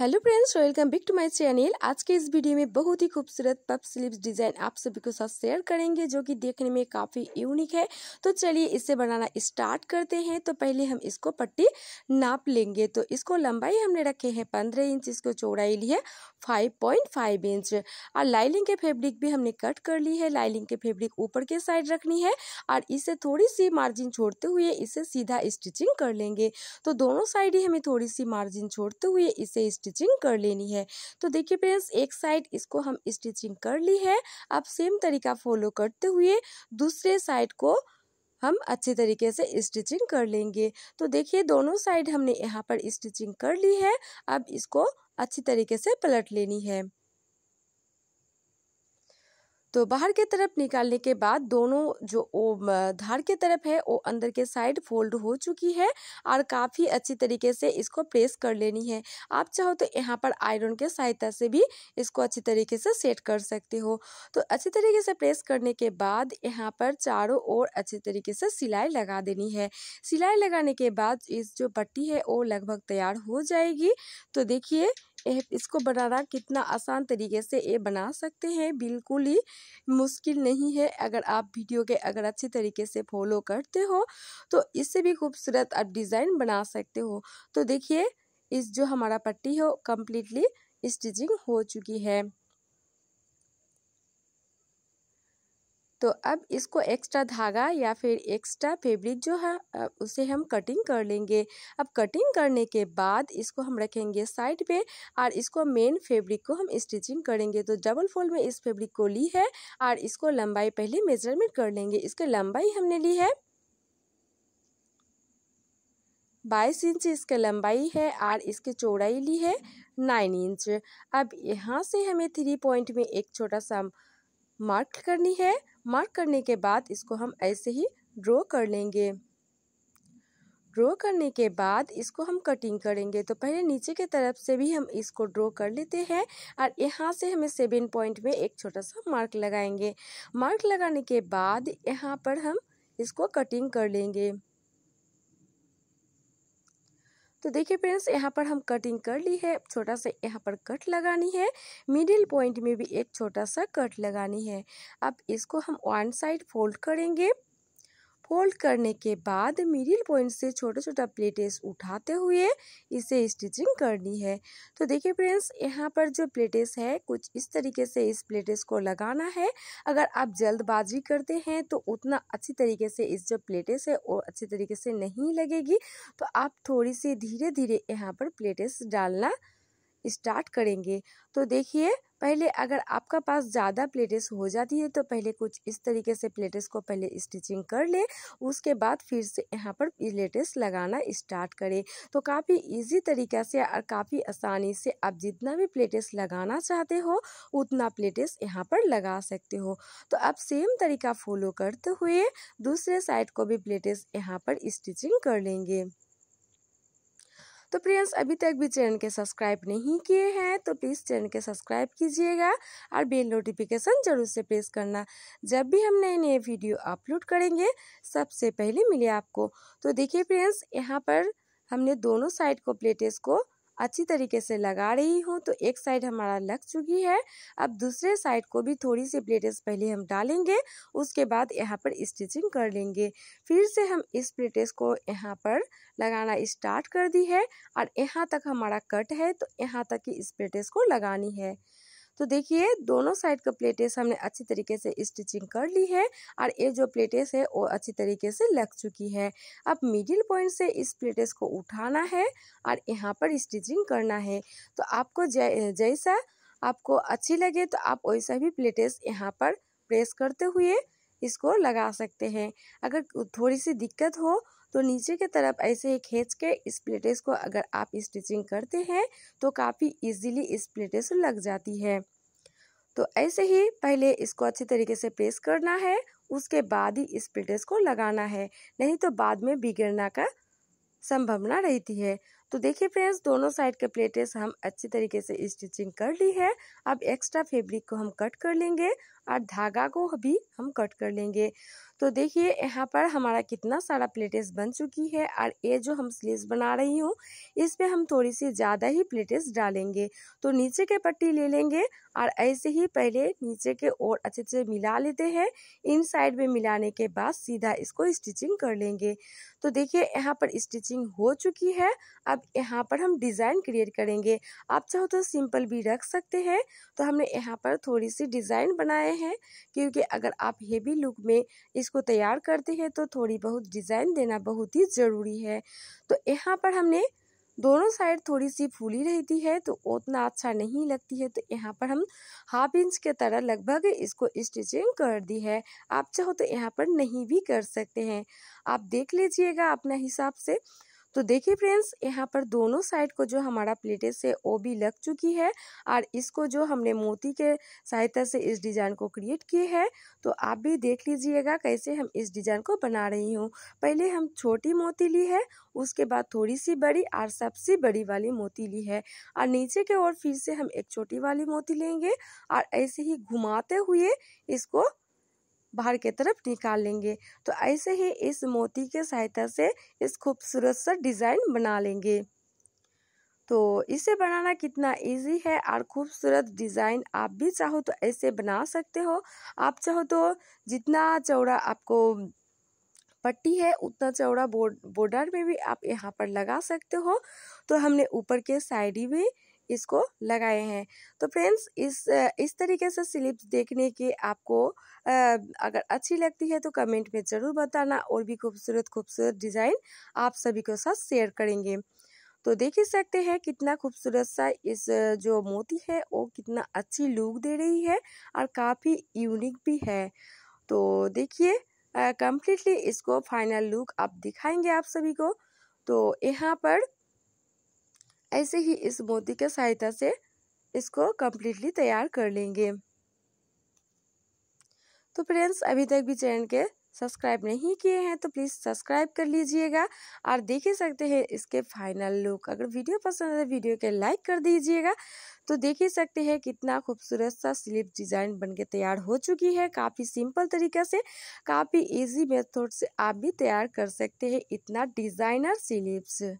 Hello friends, welcome back to my channel. आज के इस वीडियो में बहुत ही खूबसूरत पफ स्लीव्स डिज़ाइन आप सभी के साथ शेयर करेंगे जो कि देखने में काफ़ी यूनिक है। तो चलिए इसे बनाना स्टार्ट करते हैं। तो पहले हम इसको पट्टी नाप लेंगे। तो इसको लंबाई हमने रखे हैं 15 इंच, इसको चौड़ाई ली है 5.5 इंच और लाइलिंग के फैब्रिक भी हमने कट कर ली है। लाइलिंग के फैब्रिक ऊपर के साइड रखनी है और इसे थोड़ी सी मार्जिन छोड़ते हुए इसे सीधा स्टिचिंग कर लेंगे। तो दोनों साइड ही हमें थोड़ी सी मार्जिन छोड़ते हुए इसे स्टिचिंग कर लेनी है। तो देखिए फ्रेंड्स, एक साइड इसको हम स्टिचिंग कर ली है। अब सेम तरीका फॉलो करते हुए दूसरे साइड को हम अच्छे तरीके से स्टिचिंग कर लेंगे। तो देखिए दोनों साइड हमने यहाँ पर स्टिचिंग कर ली है। अब इसको अच्छी तरीके से पलट लेनी है। तो बाहर के तरफ निकालने के बाद दोनों जो धार के तरफ है वो अंदर के साइड फोल्ड हो चुकी है और काफ़ी अच्छी तरीके से इसको प्रेस कर लेनी है। आप चाहो तो यहाँ पर आयरन के सहायता से भी इसको अच्छी तरीके से सेट कर सकते हो। तो अच्छी तरीके से प्रेस करने के बाद यहाँ पर चारों ओर अच्छी तरीके से सिलाई लगा देनी है। सिलाई लगाने के बाद इस जो पट्टी है वो लगभग तैयार हो जाएगी। तो देखिए इसको बनाना कितना आसान तरीके से ये बना सकते हैं, बिल्कुल ही मुश्किल नहीं है। अगर आप वीडियो के अगर अच्छे तरीके से फॉलो करते हो तो इससे भी खूबसूरत आप डिज़ाइन बना सकते हो। तो देखिए इस जो हमारा पट्टी है कम्प्लीटली स्टिचिंग हो चुकी है। तो अब इसको एक्स्ट्रा धागा या फिर एक्स्ट्रा फैब्रिक जो है उसे हम कटिंग कर लेंगे। अब कटिंग करने के बाद इसको हम रखेंगे साइड पे और इसको मेन फैब्रिक को हम स्टिचिंग करेंगे। तो डबल फोल्ड में इस फैब्रिक को ली है और इसको लंबाई पहले मेजरमेंट कर लेंगे। इसकी लंबाई हमने ली है 22 इंच, इसकी लंबाई है और इसकी चौड़ाई ली है 9 इंच। अब यहाँ से हमें 3 पॉइंट में एक छोटा सा मार्क करनी है। मार्क करने के बाद इसको हम ऐसे ही ड्रॉ कर लेंगे। ड्रॉ करने के बाद इसको हम कटिंग करेंगे। तो पहले नीचे के तरफ से भी हम इसको ड्रॉ कर लेते हैं और यहाँ से हमें 7 पॉइंट में एक छोटा सा मार्क लगाएंगे। मार्क लगाने के बाद यहाँ पर हम इसको कटिंग कर लेंगे। तो देखिए फ्रेंड्स, यहाँ पर हम कटिंग कर ली है। छोटा सा यहाँ पर कट लगानी है। मिडिल पॉइंट में भी एक छोटा सा कट लगानी है। अब इसको हम वन साइड फोल्ड करेंगे। फोल्ड करने के बाद मिडिल पॉइंट से छोटा छोटा प्लेटेस उठाते हुए इसे स्टिचिंग करनी है। तो देखिए फ्रेंड्स, यहाँ पर जो प्लेटेस है कुछ इस तरीके से इस प्लेटेस को लगाना है। अगर आप जल्दबाजी करते हैं तो उतना अच्छी तरीके से इस जो प्लेटेस है वो अच्छी तरीके से नहीं लगेगी। तो आप थोड़ी सी धीरे धीरे यहाँ पर प्लेटेस डालना स्टार्ट करेंगे। तो देखिए पहले अगर आपका पास ज़्यादा प्लेटेस हो जाती है तो पहले कुछ इस तरीके से प्लेटेस को पहले स्टिचिंग कर ले, उसके बाद फिर से यहाँ पर प्लेटेस लगाना स्टार्ट करें। तो काफ़ी इजी तरीक़ा से और काफ़ी आसानी से आप जितना भी प्लेटेस लगाना चाहते हो उतना प्लेटेस यहाँ पर लगा सकते हो। तो आप सेम तरीका फॉलो करते हुए दूसरे साइड को भी प्लेटेस यहाँ पर स्टिचिंग कर लेंगे। तो फ्रेंड्स, अभी तक भी चैनल के सब्सक्राइब नहीं किए हैं तो प्लीज़ चैनल के सब्सक्राइब कीजिएगा और बेल नोटिफिकेशन ज़रूर से प्रेस करना। जब भी हम नए नए वीडियो अपलोड करेंगे सबसे पहले मिले आपको। तो देखिए फ्रेंड्स, यहाँ पर हमने दोनों साइड को प्लेटेस को अच्छी तरीके से लगा रही हूँ। तो एक साइड हमारा लग चुकी है। अब दूसरे साइड को भी थोड़ी सी प्लेटेस पहले हम डालेंगे, उसके बाद यहाँ पर स्टिचिंग कर लेंगे। फिर से हम इस प्लेटेस को यहाँ पर लगाना स्टार्ट कर दी है और यहाँ तक हमारा कट है तो यहाँ तक ही इस प्लेटेस को लगानी है। तो देखिए दोनों साइड का प्लेटेस हमने अच्छी तरीके से स्टिचिंग कर ली है और ये जो प्लेटेस है वो अच्छी तरीके से लग चुकी है। अब मिडिल पॉइंट से इस प्लेटेस को उठाना है और यहाँ पर स्टिचिंग करना है। तो आपको जैसा आपको अच्छी लगे तो आप वैसा भी प्लेटेस यहाँ पर प्रेस करते हुए इसको लगा सकते हैं। अगर थोड़ी सी दिक्कत हो तो नीचे की तरफ ऐसे ही खींच के इस प्लेटेस को अगर आप स्टिचिंग करते हैं तो काफ़ी इजीली इस प्लेटेस लग जाती है। तो ऐसे ही पहले इसको अच्छे तरीके से प्रेस करना है, उसके बाद ही इस प्लेटेस को लगाना है, नहीं तो बाद में बिगड़ना का संभावना रहती है। तो देखिए फ्रेंड्स, दोनों साइड के प्लेटेस हम अच्छी तरीके से स्टिचिंग कर ली है। अब एक्स्ट्रा फैब्रिक को हम कट कर लेंगे और धागा को भी हम कट कर लेंगे। तो देखिए यहाँ पर हमारा कितना सारा प्लेटेस बन चुकी है और ये जो हम स्लीव्स बना रही हूँ इस पे हम थोड़ी सी ज़्यादा ही प्लेटेस डालेंगे। तो नीचे के पट्टी ले लेंगे और ऐसे ही पहले नीचे के ओर अच्छे से मिला लेते हैं। इन साइड में मिलाने के बाद सीधा इसको स्टिचिंग कर लेंगे। तो देखिए यहाँ पर स्टिचिंग हो चुकी है। अब यहाँ पर हम डिज़ाइन क्रिएट करेंगे। आप चाहो तो सिंपल भी रख सकते हैं। तो हमने यहाँ पर थोड़ी सी डिज़ाइन बनाए हैं क्योंकि अगर आप हेवी लुक में इसको तैयार करते हैं तो थोड़ी बहुत डिज़ाइन देना बहुत ही ज़रूरी है। तो यहाँ पर हमने दोनों साइड थोड़ी सी फूली रहती है तो उतना अच्छा नहीं लगती है, तो यहाँ पर हम हाफ इंच के तरह लगभग इसको स्टिचिंग कर दी है। आप चाहो तो यहाँ पर नहीं भी कर सकते हैं, आप देख लीजिएगा अपने हिसाब से। तो देखिए फ्रेंड्स यहाँ पर दोनों साइड को जो हमारा प्लेटेस है वो भी लग चुकी है और इसको जो हमने मोती के सहायता से इस डिज़ाइन को क्रिएट किए है तो आप भी देख लीजिएगा कैसे हम इस डिज़ाइन को बना रही हूँ। पहले हम छोटी मोती ली है, उसके बाद थोड़ी सी बड़ी और सबसे बड़ी वाली मोती ली है और नीचे के ओर फिर से हम एक छोटी वाली मोती लेंगे और ऐसे ही घुमाते हुए इसको बाहर के तरफ निकाल लेंगे। तो ऐसे ही इस मोती के सहायता से इस खूबसूरत सा डिज़ाइन बना लेंगे। तो इसे बनाना कितना इजी है और खूबसूरत डिज़ाइन आप भी चाहो तो ऐसे बना सकते हो। आप चाहो तो जितना चौड़ा आपको पट्टी है उतना चौड़ा बॉर्डर में भी आप यहाँ पर लगा सकते हो। तो हमने ऊपर के साइड में इसको लगाए हैं। तो फ्रेंड्स इस तरीके से स्लीव्स देखने के आपको अगर अच्छी लगती है तो कमेंट में ज़रूर बताना और भी खूबसूरत खूबसूरत डिज़ाइन आप सभी के साथ शेयर करेंगे। तो देख ही सकते हैं कितना खूबसूरत सा इस जो मोती है वो कितना अच्छी लुक दे रही है और काफ़ी यूनिक भी है। तो देखिए कम्प्लीटली इसको फाइनल लुक आप दिखाएंगे आप सभी को। तो यहाँ पर ऐसे ही इस मोती के सहायता से इसको कम्प्लीटली तैयार कर लेंगे। तो फ्रेंड्स अभी तक भी चैनल के सब्सक्राइब नहीं किए हैं तो प्लीज़ सब्सक्राइब कर लीजिएगा और देख ही सकते हैं इसके फाइनल लुक। अगर वीडियो पसंद है तो वीडियो के लाइक कर दीजिएगा। तो देख ही सकते हैं कितना खूबसूरत सा स्लीव डिज़ाइन बनके तैयार हो चुकी है। काफ़ी सिंपल तरीक़े से, काफ़ी ईजी मेथड से आप भी तैयार कर सकते हैं इतना डिज़ाइनर स्लीव्स।